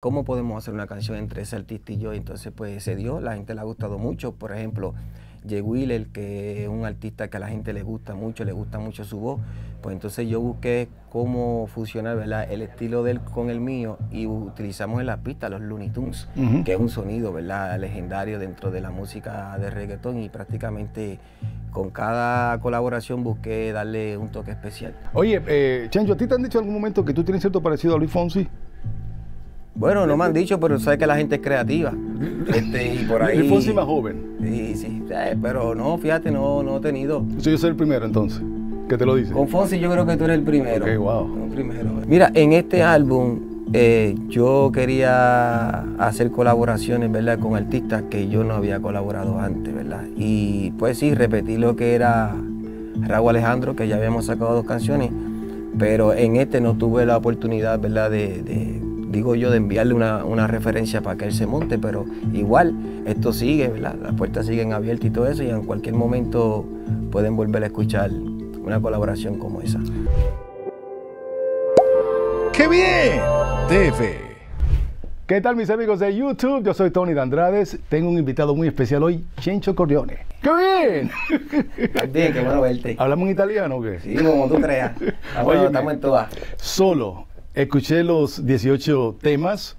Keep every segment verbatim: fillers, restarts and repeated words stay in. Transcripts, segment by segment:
¿Cómo podemos hacer una canción entre ese artista y yo? Entonces pues se dio, la gente le ha gustado mucho. Por ejemplo, Jay Wheeler, que es un artista que a la gente le gusta mucho, le gusta mucho su voz. Pues entonces yo busqué cómo fusionar, ¿verdad?, el estilo de él con el mío, y utilizamos en la pista los Looney Tunes, uh-huh. que es un sonido, ¿verdad?, legendario dentro de la música de reggaetón, y prácticamente con cada colaboración busqué darle un toque especial. Oye, eh, Chencho, ¿a ti te han dicho en algún momento que tú tienes cierto parecido a Luis Fonsi? Bueno, no me han dicho, pero sabes que la gente es creativa. Este, y por ahí... ¿Y Fonsi más joven? Sí, sí, pero no, fíjate, no, no he tenido. Yo soy el primero, entonces, ¿qué te lo dice? Con Fonsi yo creo que tú eres el primero. Ok, wow. El primero. Mira, en este álbum eh, yo quería hacer colaboraciones, ¿verdad?, con artistas que yo no había colaborado antes, ¿verdad? Y pues sí, repetí lo que era Raúl Alejandro, que ya habíamos sacado dos canciones, pero en este no tuve la oportunidad, ¿verdad?, de... de digo yo, de enviarle una, una referencia para que él se monte, pero igual esto sigue, ¿verdad? Las puertas siguen abiertas y todo eso, y en cualquier momento pueden volver a escuchar una colaboración como esa. ¡Qué bien! T V. ¿Qué tal, mis amigos de YouTube? Yo soy Tony Dandrades. Tengo un invitado muy especial hoy, Chencho Corleone. ¡Qué bien! Bien, qué bueno verte. ¿Hablamos en italiano o qué? Sí, como tú creas. Oye, estamos en todas. Solo. Escuché los dieciocho temas,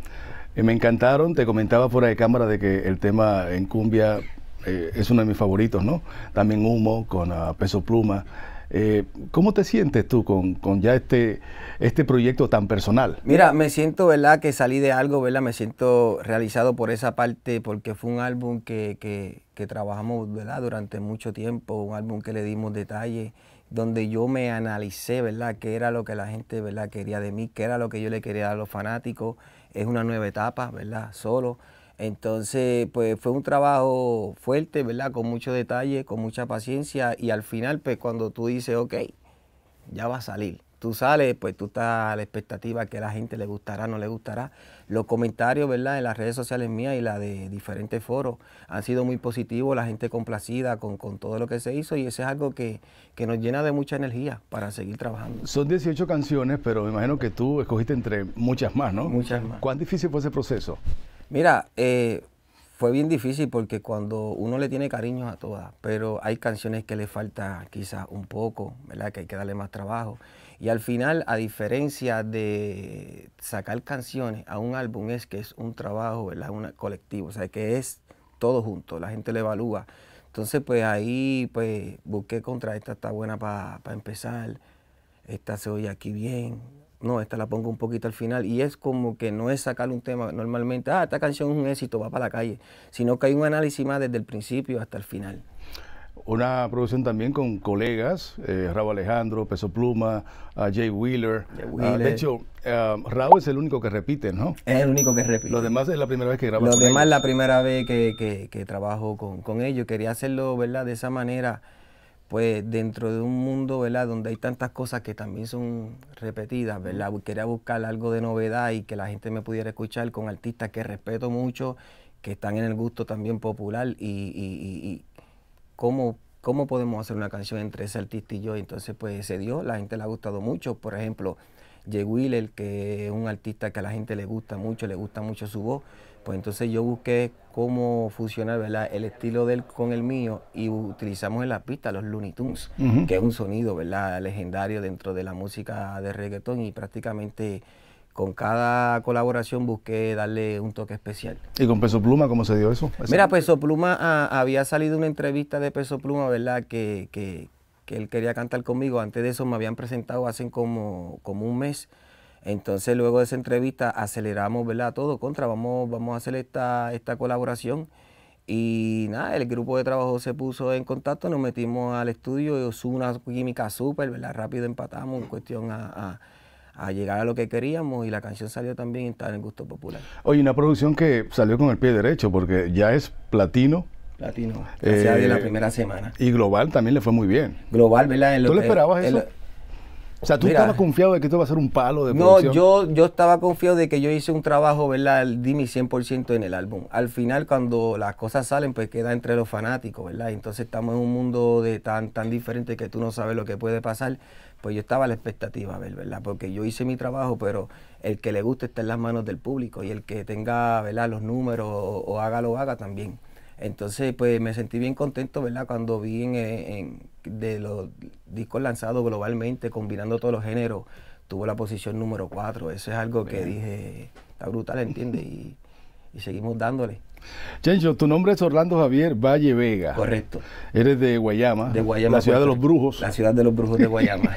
eh, me encantaron. Te comentaba fuera de cámara de que el tema en cumbia eh, es uno de mis favoritos, ¿no? También Humo con uh, Peso Pluma. Eh, ¿Cómo te sientes tú con, con ya este, este proyecto tan personal? Mira, me siento, ¿verdad?, que salí de algo, ¿verdad? Me siento realizado por esa parte, porque fue un álbum que, que, que trabajamos, ¿verdad?, durante mucho tiempo, un álbum que le dimos detalle, donde yo me analicé, ¿verdad?, qué era lo que la gente, ¿verdad?, quería de mí, qué era lo que yo le quería dar a los fanáticos. Es una nueva etapa, ¿verdad?, solo. Entonces, pues fue un trabajo fuerte, ¿verdad?, con mucho detalle, con mucha paciencia, y al final, pues cuando tú dices, ok, ya va a salir, tú sales, pues tú estás a la expectativa que a la gente le gustará, no le gustará. Los comentarios, ¿verdad?, en las redes sociales mías y las de diferentes foros han sido muy positivos, la gente complacida con, con todo lo que se hizo, y eso es algo que, que nos llena de mucha energía para seguir trabajando. Son dieciocho canciones, pero me imagino que tú escogiste entre muchas más, ¿no? Muchas más. ¿Cuán difícil fue ese proceso? Mira, eh, fue bien difícil, porque cuando uno le tiene cariño a todas, pero hay canciones que le falta quizás un poco, ¿verdad?, que hay que darle más trabajo. Y al final, a diferencia de sacar canciones a un álbum, es que es un trabajo, ¿verdad?, un colectivo, o sea, que es todo junto, la gente lo evalúa. Entonces, pues ahí pues busqué contra esta, está buena para pa empezar, esta se oye aquí bien, no, esta la pongo un poquito al final, y es como que no es sacar un tema normalmente, ah, esta canción es un éxito, va para la calle, sino que hay un análisis más desde el principio hasta el final. Una producción también con colegas, eh, Raúl Alejandro, Peso Pluma, uh, Jay Wheeler. Jay Wheeler. Uh, de hecho, uh, Raúl es el único que repite, ¿no? Es el único que repite. Los demás es la primera vez que graba. Los demás es la primera vez que, que, que trabajo con, con ellos. Quería hacerlo, ¿verdad?, de esa manera, pues dentro de un mundo, ¿verdad?, donde hay tantas cosas que también son repetidas, ¿verdad? Quería buscar algo de novedad y que la gente me pudiera escuchar con artistas que respeto mucho, que están en el gusto también popular, y... y, y Cómo, cómo podemos hacer una canción entre ese artista y yo. Entonces pues se dio, la gente le ha gustado mucho. Por ejemplo, Jay Wheeler, que es un artista que a la gente le gusta mucho, le gusta mucho su voz. Pues entonces yo busqué cómo fusionar, ¿verdad?, el estilo de él con el mío, y utilizamos en la pista los Looney Tunes, uh-huh. que es un sonido, ¿verdad?, legendario dentro de la música de reggaetón, y prácticamente con cada colaboración busqué darle un toque especial. ¿Y con Peso Pluma cómo se dio eso? Mira, Peso Pluma, a, había salido una entrevista de Peso Pluma, ¿verdad?, que, que, que él quería cantar conmigo. Antes de eso me habían presentado hace como, como un mes. Entonces luego de esa entrevista aceleramos, ¿verdad?, todo, contra, vamos, vamos a hacer esta, esta colaboración. Y nada, el grupo de trabajo se puso en contacto, nos metimos al estudio, y usó una química súper, ¿verdad?, rápido empatamos en cuestión a... a a llegar a lo que queríamos, y la canción salió también y está en el gusto popular. Oye, una producción que salió con el pie derecho, porque ya es platino. Platino, eh, de la primera semana. Y global también le fue muy bien. Global, ¿verdad? En lo ¿Tú que, lo esperabas eso? Lo, O sea, ¿tú Mira, estabas confiado de que esto iba a ser un palo de producción? No, yo, yo estaba confiado de que yo hice un trabajo, ¿verdad? Di mi cien por ciento en el álbum. Al final, cuando las cosas salen, pues queda entre los fanáticos, ¿verdad? Entonces estamos en un mundo de tan, tan diferente que tú no sabes lo que puede pasar. Pues yo estaba a la expectativa, ¿verdad? Porque yo hice mi trabajo, pero el que le guste está en las manos del público y el que tenga, ¿verdad?, los números o, o haga lo haga también. Entonces, pues me sentí bien contento, ¿verdad?, cuando vi en, en, de los discos lanzados globalmente, combinando todos los géneros, tuvo la posición número cuatro. Eso es algo que bien. Dije, está brutal, ¿entiendes? Y, y seguimos dándole. Chencho, tu nombre es Orlando Javier Valle Vega. Correcto. Eres de Guayama, de Guayama, la ciudad Puerto, de los brujos. La ciudad de los brujos de Guayama.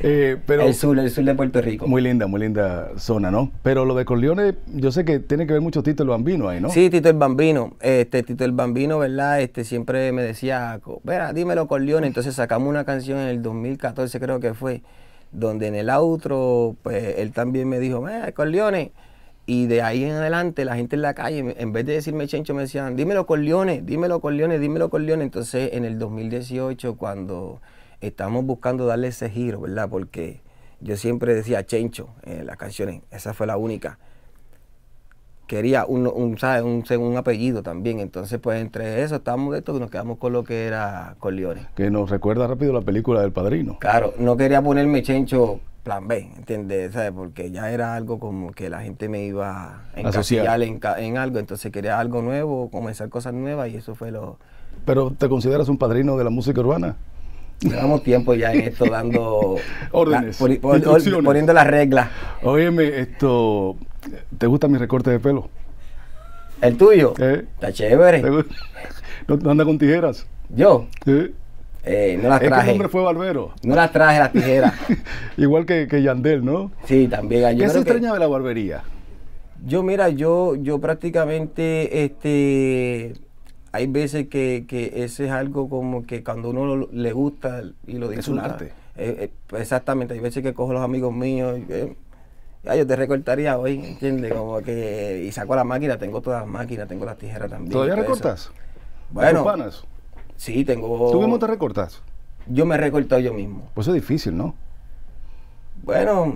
eh, pero, el sur, el sur de Puerto Rico. Muy linda, muy linda zona, ¿no? Pero lo de Corleone, yo sé que tiene que ver mucho Tito el Bambino ahí, ¿no? Sí, Tito el Bambino. Este, Tito el Bambino, ¿verdad? Este, siempre me decía, verá, dímelo Corleone. Entonces sacamos una canción en el dos mil catorce, creo que fue, donde en el outro, pues él también me dijo, eh, Corleone. Y de ahí en adelante la gente en la calle, en vez de decirme Chencho, me decían, dímelo Corleone, dímelo Corleone, dímelo Corleone. Entonces en el dos mil dieciocho, cuando estamos buscando darle ese giro, ¿verdad? Porque yo siempre decía Chencho en las canciones, esa fue la única. Quería un, un, ¿sabes? Un, un apellido también, entonces pues entre eso estábamos de esto que nos quedamos con lo que era Corleone. Que nos recuerda rápido la película del Padrino. Claro, no quería ponerme Chencho Plan B, ¿entiendes? ¿Sabes? Porque ya era algo como que la gente me iba a encasillar en, en algo, entonces quería algo nuevo, comenzar cosas nuevas y eso fue lo... ¿Pero te consideras un padrino de la música urbana? Llevamos tiempo ya en esto dando... órdenes, la, por, por, or, poniendo las reglas. Óyeme, esto... ¿Te gustan mis recortes de pelo? ¿El tuyo? ¿Eh? Está chévere. ¿No, no anda con tijeras? ¿Yo? ¿Eh? Eh, no las traje. Es que el hombre fue barbero. No las traje las tijeras. Igual que, que Yandel, ¿no? Sí, también. Yo ¿Qué se extraña que... de la barbería? Yo, mira, yo, yo prácticamente, este, hay veces que, que ese es algo como que cuando uno lo, le gusta y lo disfruta. Es un arte. Eh, eh, exactamente. Hay veces que cojo a los amigos míos, eh, ya, yo te recortaría hoy, ¿entiendes? Como que, y saco la máquina, tengo todas las máquinas, tengo las tijeras también. ¿Todavía recortas? Eso. Bueno. ¿Panas? Sí, tengo... ¿Tú mismo te recortas? Yo me he recortado yo mismo. Pues eso es difícil, ¿no? Bueno,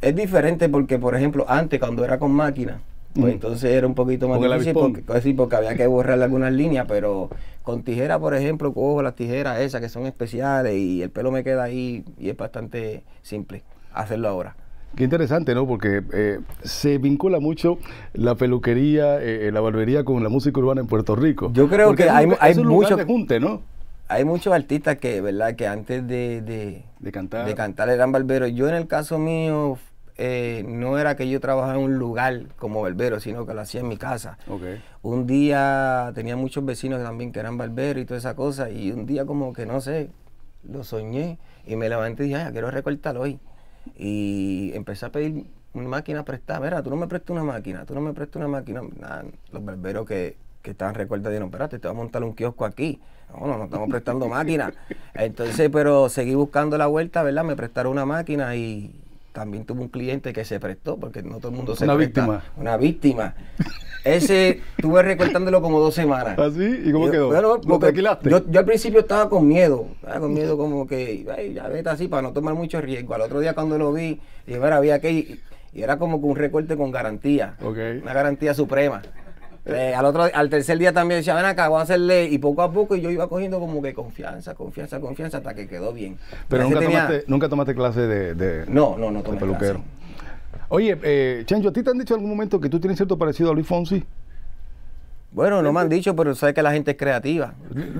es diferente porque, por ejemplo, antes cuando era con máquina, pues mm. entonces era un poquito más porque difícil porque, sí, porque había que borrarle algunas líneas, pero con tijera, por ejemplo, cojo las tijeras esas que son especiales y el pelo me queda ahí y es bastante simple hacerlo ahora. Qué interesante, ¿no? Porque eh, se vincula mucho la peluquería, eh, la barbería con la música urbana en Puerto Rico. Yo creo Porque que hay, hay, hay muchos junte, ¿no? Hay muchos artistas que, ¿verdad? Que antes de, de, de, cantar. de cantar eran barberos. Yo en el caso mío eh, no era que yo trabajaba en un lugar como barbero, sino que lo hacía en mi casa. Okay. Un día tenía muchos vecinos también que eran barberos y toda esa cosa y un día como que no sé, lo soñé y me levanté y dije, ay, quiero recortar hoy. Y empecé a pedir una máquina prestada. Mira, tú no me prestas una máquina, tú no me prestas una máquina. Nah, los barberos que, que estaban recortados dijeron, espérate, te voy a montar un kiosco aquí. No, no, no estamos prestando máquinas. Entonces, pero seguí buscando la vuelta, ¿verdad? Me prestaron una máquina y también tuve un cliente que se prestó, porque no todo el mundo se presta. Una víctima. Una víctima. Ese estuve recortándolo como dos semanas. ¿Ah, sí? ¿Y cómo yo, quedó? Bueno, ¿lo tranquilaste? Yo, yo al principio estaba con miedo, ¿verdad? Con miedo como que, ay, ya vete así para no tomar mucho riesgo. Al otro día cuando lo vi, dije, mira, vi aquel, y era como que un recorte con garantía, okay. Una garantía suprema. Eh, al, otro, al tercer día también decía, ven acá, voy a hacerle, y poco a poco yo iba cogiendo como que confianza, confianza, confianza, hasta que quedó bien. Pero nunca, tenía... tomaste, nunca tomaste clase de, de No, no, no tomé de peluquero. Clase. Oye, eh, Chencho, ¿a ti te han dicho en algún momento que tú tienes cierto parecido a Luis Fonsi? Bueno, no me han dicho, pero sabes que la gente es creativa.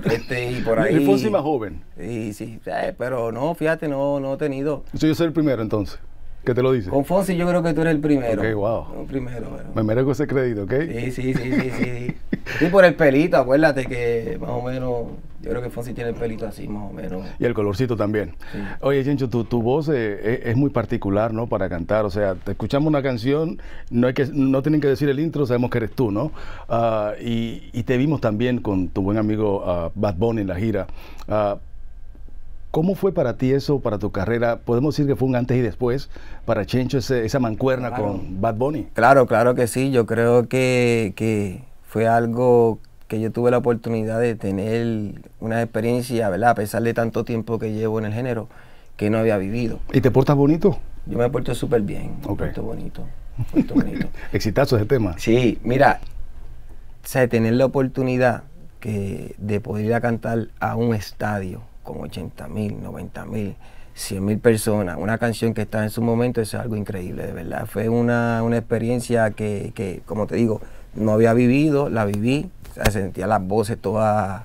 Este, y por ahí... Luis Fonsi más joven. Sí, sí, pero no, fíjate, no, no he tenido. Eso yo soy el primero, entonces, ¿qué te lo dice? Con Fonsi yo creo que tú eres el primero. Ok, wow. El primero, bueno. Me merezco ese crédito, ¿ok? Sí, sí, sí, sí, sí. Sí, por el pelito, acuérdate que más o menos... Yo creo que Fonsi tiene el pelito así, más o menos. Y el colorcito también. Sí. Oye, Chencho, tu, tu voz eh, es, es muy particular, ¿no? Para cantar, o sea, te escuchamos una canción, no, hay que, no tienen que decir el intro, sabemos que eres tú, ¿no? Uh, y, y te vimos también con tu buen amigo uh, Bad Bunny en la gira. Uh, ¿Cómo fue para ti eso, para tu carrera? ¿Podemos decir que fue un antes y después para Chencho, ese, esa mancuerna claro. con Bad Bunny? Claro, claro que sí. Yo creo que, que fue algo... que yo tuve la oportunidad de tener una experiencia, ¿verdad? A pesar de tanto tiempo que llevo en el género, que no había vivido. ¿Y te portas bonito? Yo me porto súper bien, okay. me porto bonito, me porto bonito. Exitazo ese tema. Sí, mira, o sea, tener la oportunidad que, de poder ir a cantar a un estadio con ochenta mil, noventa mil, cien mil personas, una canción que está en su momento, eso es algo increíble, de verdad. Fue una, una experiencia que, que, como te digo, no había vivido, la viví, o sea, sentía las voces todas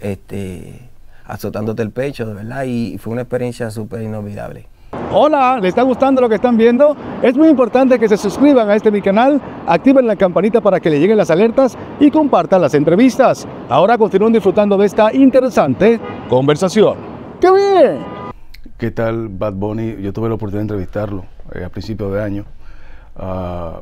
este, azotándote el pecho, de verdad, y fue una experiencia súper inolvidable. Hola, ¿les está gustando lo que están viendo? Es muy importante que se suscriban a este mi canal, activen la campanita para que le lleguen las alertas y compartan las entrevistas. Ahora continúen disfrutando de esta interesante conversación. ¡Qué bien! ¿Qué tal Bad Bunny? Yo tuve la oportunidad de entrevistarlo eh, a principios de año uh,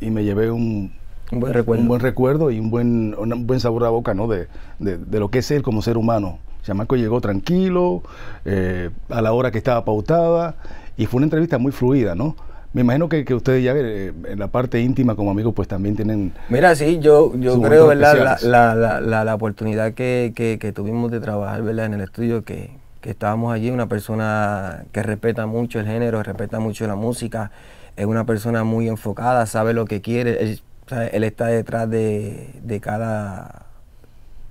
y me llevé un, un, buen, recuerdo. un buen recuerdo y un buen, un buen sabor a boca, ¿no? de, de, de lo que es él como ser humano. Chamaco llegó tranquilo, eh, a la hora que estaba pautada, y fue una entrevista muy fluida, ¿no? Me imagino que, que ustedes ya eh, en la parte íntima como amigos pues también tienen... Mira, sí, yo, yo creo, ¿verdad? La, la, la, la oportunidad que, que, que tuvimos de trabajar, ¿verdad? En el estudio, que, que estábamos allí, una persona que respeta mucho el género, respeta mucho la música, es una persona muy enfocada, sabe lo que quiere, él, él está detrás de, de cada...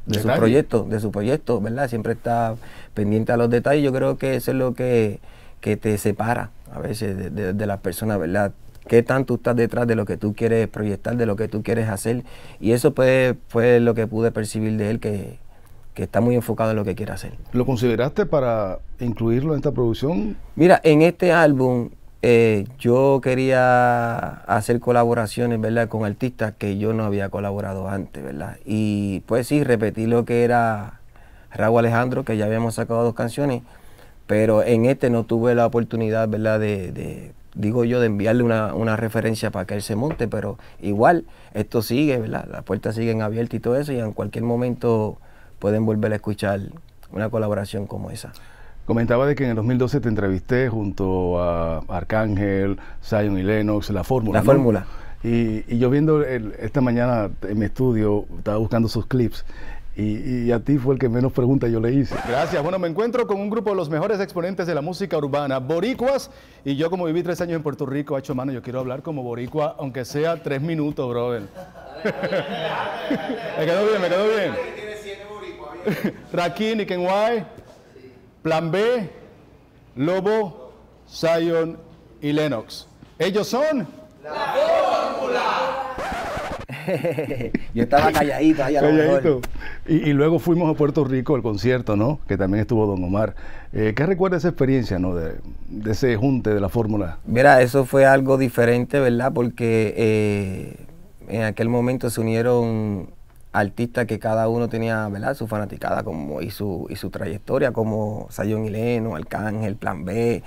de su proyecto, de su proyecto, ¿verdad? Siempre está pendiente a los detalles. Yo creo que eso es lo que, que te separa a veces de, de, de las personas, ¿verdad? Qué tanto estás detrás de lo que tú quieres proyectar, de lo que tú quieres hacer. Y eso pues, fue lo que pude percibir de él, que, que está muy enfocado en lo que quiere hacer. ¿Lo consideraste para incluirlo en esta producción? Mira, en este álbum eh, yo quería hacer colaboraciones, ¿verdad? Con artistas que yo no había colaborado antes, ¿verdad? Y pues sí, repetí lo que era Raúl Alejandro, que ya habíamos sacado dos canciones, pero en este no tuve la oportunidad, ¿verdad? De, de digo yo, de enviarle una, una referencia para que él se monte, pero igual esto sigue, ¿verdad? Las puertas siguen abiertas y todo eso, y en cualquier momento pueden volver a escuchar una colaboración como esa. Comentaba de que en el dos mil doce te entrevisté junto a Arcángel, Zion y Lennox, La Fórmula. La Fórmula. ¿No? Y, y yo viendo el, esta mañana en mi estudio, estaba buscando sus clips, y, y a ti fue el que menos preguntas yo le hice. Gracias. Bueno, me encuentro con un grupo de los mejores exponentes de la música urbana, boricuas, y yo como viví tres años en Puerto Rico, hecho mano, yo quiero hablar como boricua, aunque sea tres minutos, brother. Me quedó bien, me quedó bien. Rakim y Ken-Y. Plan B, Lobo, Zion y Lennox. Ellos son... ¡La Fórmula! Yo estaba calladito ahí a lo mejor. Y, y luego fuimos a Puerto Rico al concierto, ¿no? Que también estuvo Don Omar. Eh, ¿Qué recuerda esa experiencia, no? De, de ese junte de La Fórmula. Mira, eso fue algo diferente, ¿verdad? Porque eh, en aquel momento se unieron... artistas que cada uno tenía, ¿verdad? Su fanaticada como, y, su, y su trayectoria, como Zion y Lennox, Arcángel, Plan B.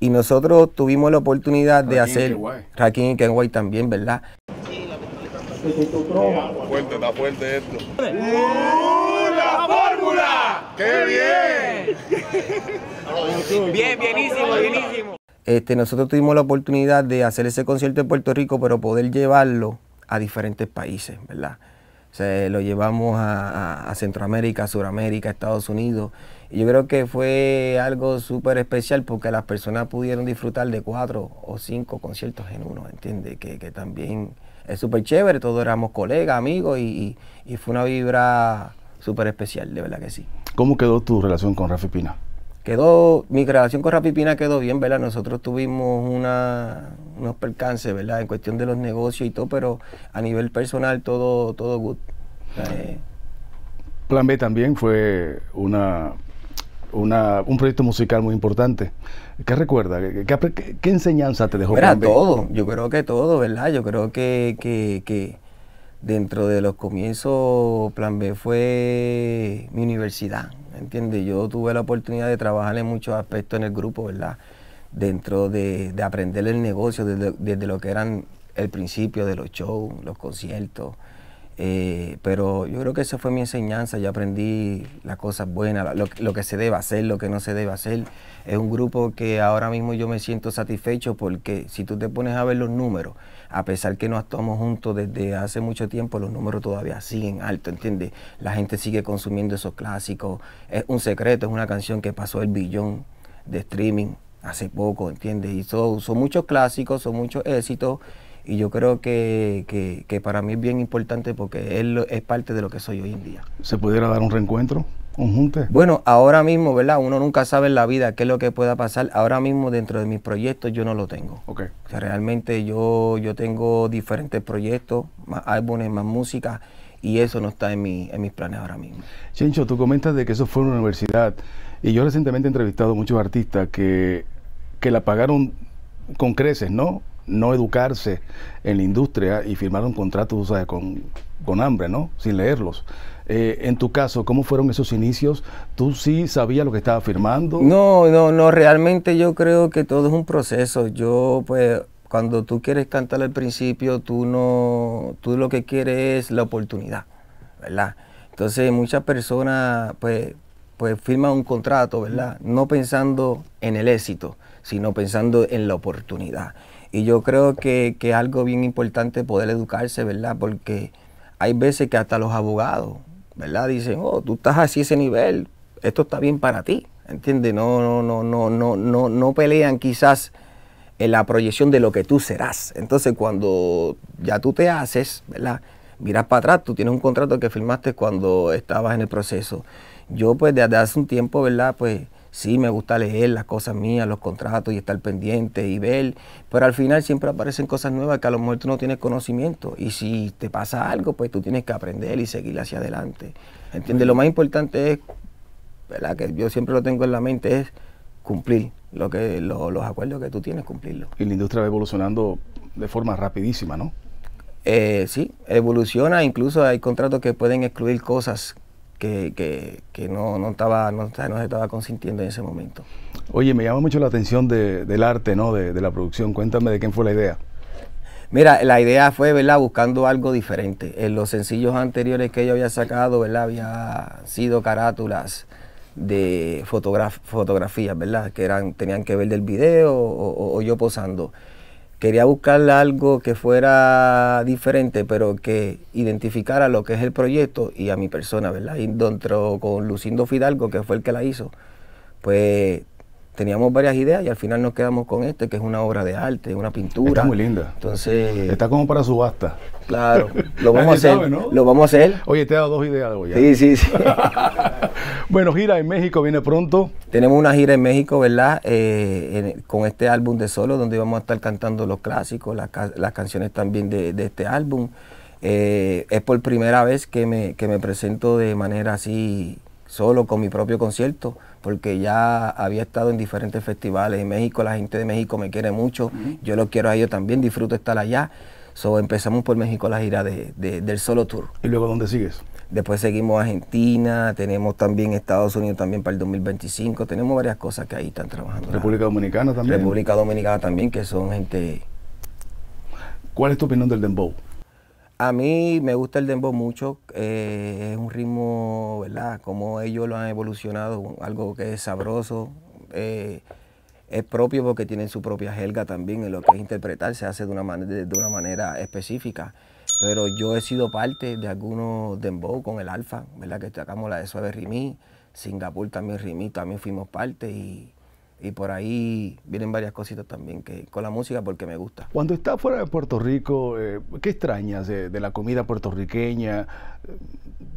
Y nosotros tuvimos la oportunidad Rakim de hacer Rakim y Ken-Y también, ¿verdad? Sí, la película está fuerte, está fuerte esto. ¡Uh, la fórmula! ¡Qué bien! Bien, bienísimo, bienísimo. Este, nosotros tuvimos la oportunidad de hacer ese concierto en Puerto Rico, pero poder llevarlo a diferentes países, ¿verdad? Se lo llevamos a, a Centroamérica, Suramérica, Estados Unidos. Y yo creo que fue algo súper especial porque las personas pudieron disfrutar de cuatro o cinco conciertos en uno, ¿entiendes? Que, que también es súper chévere, todos éramos colegas, amigos, y, y fue una vibra súper especial, de verdad que sí. ¿Cómo quedó tu relación con Rafi Pina? Quedó, mi relación con Rafi Pina quedó bien, ¿verdad? Nosotros tuvimos una, unos percances, ¿verdad? En cuestión de los negocios y todo, pero a nivel personal todo, todo good. Eh. Plan B también fue una, una, un proyecto musical muy importante. ¿Qué recuerda? ¿Qué, qué, qué enseñanza te dejó Plan B? Era todo, yo creo que todo, ¿verdad? Yo creo que, que, que dentro de los comienzos Plan B fue mi universidad. ¿Entiendes? Yo tuve la oportunidad de trabajar en muchos aspectos en el grupo, ¿verdad? Dentro de, de aprender el negocio, desde, desde lo que eran el principio de los shows, los conciertos. Eh, pero yo creo que esa fue mi enseñanza. Yo aprendí las cosas buenas, lo, lo que se debe hacer, lo que no se debe hacer. Es un grupo que ahora mismo yo me siento satisfecho porque si tú te pones a ver los números, a pesar que no estamos juntos desde hace mucho tiempo, los números todavía siguen altos, ¿entiendes? La gente sigue consumiendo esos clásicos. Es un secreto, es una canción que pasó el billón de streaming hace poco, ¿entiendes? Y son, son muchos clásicos, son muchos éxitos, y yo creo que, que, que para mí es bien importante porque él es parte de lo que soy hoy en día. ¿Se pudiera dar un reencuentro? Conjunte. Bueno, ahora mismo, ¿verdad? Uno nunca sabe en la vida qué es lo que pueda pasar. Ahora mismo, dentro de mis proyectos, yo no lo tengo. Okay. O sea, realmente yo, yo tengo diferentes proyectos, más álbumes, más música, y eso no está en, mi, en mis planes ahora mismo. Chencho, tú comentas de que eso fue una universidad, y yo recientemente he entrevistado a muchos artistas que, que la pagaron con creces, ¿no? No educarse en la industria y firmaron contratos, ¿sabes? Con, con hambre, ¿no? Sin leerlos. Eh, en tu caso, ¿cómo fueron esos inicios? ¿Tú sí sabías lo que estabas firmando? No, no, no, realmente yo creo que todo es un proceso. Yo, pues, cuando tú quieres cantar al principio, tú no, tú lo que quieres es la oportunidad, ¿verdad? Entonces, muchas personas, pues, pues firman un contrato, ¿verdad? No pensando en el éxito, sino pensando en la oportunidad. Y yo creo que, que es algo bien importante poder educarse, ¿verdad? Porque hay veces que hasta los abogados, ¿verdad? Dicen, oh, tú estás así ese nivel, esto está bien para ti, ¿entiendes? No, no, no, no, no, no, no pelean quizás en la proyección de lo que tú serás. Entonces, cuando ya tú te haces, ¿verdad? Miras para atrás, tú tienes un contrato que firmaste cuando estabas en el proceso. Yo, pues, desde hace un tiempo, ¿verdad? Pues, sí, me gusta leer las cosas mías, los contratos y estar pendiente y ver, pero al final siempre aparecen cosas nuevas que a lo mejor tú no tienes conocimiento y si te pasa algo, pues tú tienes que aprender y seguir hacia adelante. ¿Entiendes? Lo más importante es, ¿verdad? Que yo siempre lo tengo en la mente, es cumplir lo que, lo, los acuerdos que tú tienes, cumplirlos. Y la industria va evolucionando de forma rapidísima, ¿no? Eh, sí, evoluciona, incluso hay contratos que pueden excluir cosas que, que, que no, no, estaba, no, no se estaba consintiendo en ese momento. Oye, me llama mucho la atención de, del arte, ¿no? De, de la producción. Cuéntame de quién fue la idea. Mira, la idea fue, ¿verdad? Buscando algo diferente. En los sencillos anteriores que yo había sacado, ¿verdad? Había sido carátulas de fotograf fotografías, ¿verdad? Que eran, tenían que ver del video o, o, o yo posando. Quería buscarle algo que fuera diferente, pero que identificara lo que es el proyecto y a mi persona, ¿verdad? Y dentro con Lucindo Fidalgo, que fue el que la hizo, pues teníamos varias ideas y al final nos quedamos con este, que es una obra de arte, una pintura. Está muy linda. Entonces... Está como para subasta. Claro, lo vamos a hacer, sabe, ¿no? Lo vamos a hacer. Oye, te he dado dos ideas hoy. Sí, sí, sí. Bueno, gira en México, viene pronto. Tenemos una gira en México, ¿verdad? Eh, en, con este álbum de solo, donde vamos a estar cantando los clásicos, las, las canciones también de, de este álbum. Eh, es por primera vez que me, que me presento de manera así, solo con mi propio concierto, porque ya había estado en diferentes festivales en México, la gente de México me quiere mucho, uh-huh. Yo los quiero a ellos también, disfruto estar allá. So, empezamos por México la gira de, de, del solo tour. ¿Y luego dónde sigues? Después seguimos a Argentina, tenemos también Estados Unidos también para el dos mil veinticinco, tenemos varias cosas que ahí están trabajando. República Dominicana también. República Dominicana también, que son gente... ¿Cuál es tu opinión del dembow? A mí me gusta el dembow mucho, eh, es un ritmo, ¿verdad? Como ellos lo han evolucionado, algo que es sabroso, eh, es propio porque tienen su propia jerga también, en lo que es interpretar, se hace de una, man de, de una manera específica. Pero yo he sido parte de algunos dembow con El Alfa, ¿verdad? Que sacamos la de Suave Rimí, Singapur también Rimí, también fuimos parte y... Y por ahí vienen varias cositas también que, con la música porque me gusta. Cuando estás fuera de Puerto Rico, eh, ¿qué extrañas de, de la comida puertorriqueña?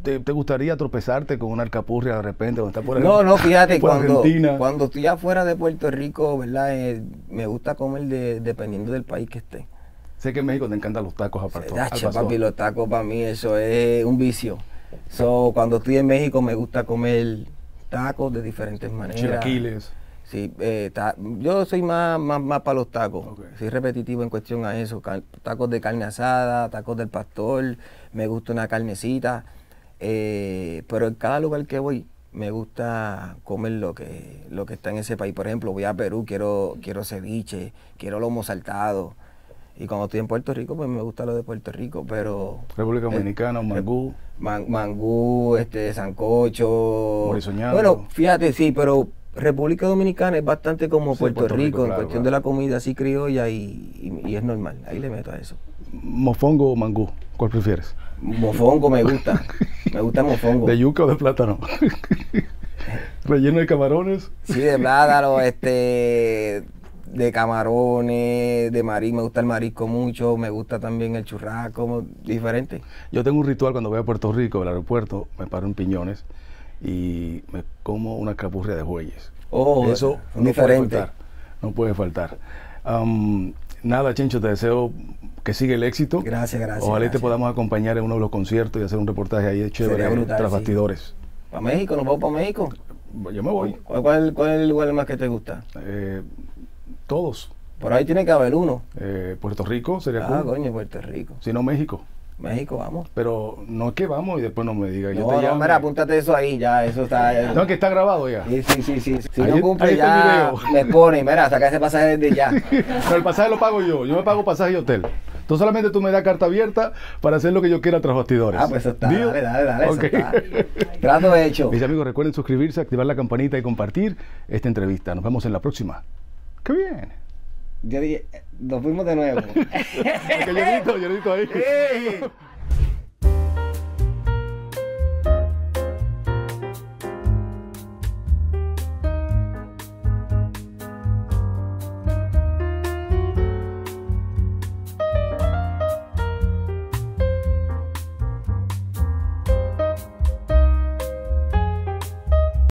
¿Te, ¿Te gustaría tropezarte con una alcapurria de repente? Cuando estás por no, el, no, fíjate, por cuando, cuando estoy afuera de Puerto Rico, ¿verdad? Eh, me gusta comer de, dependiendo del país que esté. Sé que en México te encantan los tacos aparte. Papi, los tacos para mí eso es un vicio. So, cuando estoy en México me gusta comer tacos de diferentes maneras. Chilaquiles. Sí, eh, ta, yo soy más, más, más para los tacos, okay. Soy repetitivo en cuestión a eso, cal, tacos de carne asada, tacos del pastor, me gusta una carnecita, eh, pero en cada lugar que voy me gusta comer lo que, lo que está en ese país. Por ejemplo, voy a Perú, quiero, quiero ceviche, quiero lomo saltado, y cuando estoy en Puerto Rico, pues me gusta lo de Puerto Rico, pero... República Dominicana, eh, mangú. Man, mangú, este, sancocho... Morisoñado. Bueno, fíjate, sí, pero... República Dominicana es bastante como sí, Puerto, Puerto Rico, Rico en claro, cuestión claro. de la comida así criolla y, y, y es normal, ahí le meto a eso. ¿Mofongo o mangú? ¿Cuál prefieres? Mofongo me gusta, me gusta mofongo. ¿De yuca o de plátano? Relleno de camarones. Sí, de plátano, este, de camarones, de marisco. Me gusta el marisco mucho, me gusta también el churrasco, diferente. Yo tengo un ritual cuando voy a Puerto Rico, al aeropuerto, me paro en Piñones y me como una capurria de bueyes. Oh, eso no diferente. Puede faltar, no puede faltar. Um, nada, Chencho, te deseo que siga el éxito. Gracias, gracias. Ojalá gracias. te podamos acompañar en uno de los conciertos y hacer un reportaje ahí de chévere tras bastidores. Sí. ¿Para México? ¿Nos vamos para México? Yo me voy. ¿Cuál, cuál, cuál es el lugar más que te gusta? Eh, todos. Por ahí tiene que haber uno. Eh, Puerto Rico sería cool. Ah, coño, Puerto Rico. Si no, México. México, vamos. Pero no es que vamos y después no me diga. Yo no, te no, mira, apúntate eso ahí, ya, eso está... Ya. No, que está grabado ya. Sí, sí, sí, sí. Si ahí, no cumple ya, me pone, mira, saca ese pasaje desde ya. Pero el pasaje lo pago yo, yo me pago pasaje y hotel. Entonces solamente tú me das carta abierta para hacer lo que yo quiera tras bastidores. Ah, pues eso está, ¿Dio? dale, dale, dale, okay. Eso está. Trato hecho. Mis amigos, recuerden suscribirse, activar la campanita y compartir esta entrevista. Nos vemos en la próxima. ¡Qué bien! Yo dije, nos fuimos de nuevo. Porque yo grito, yo grito ahí.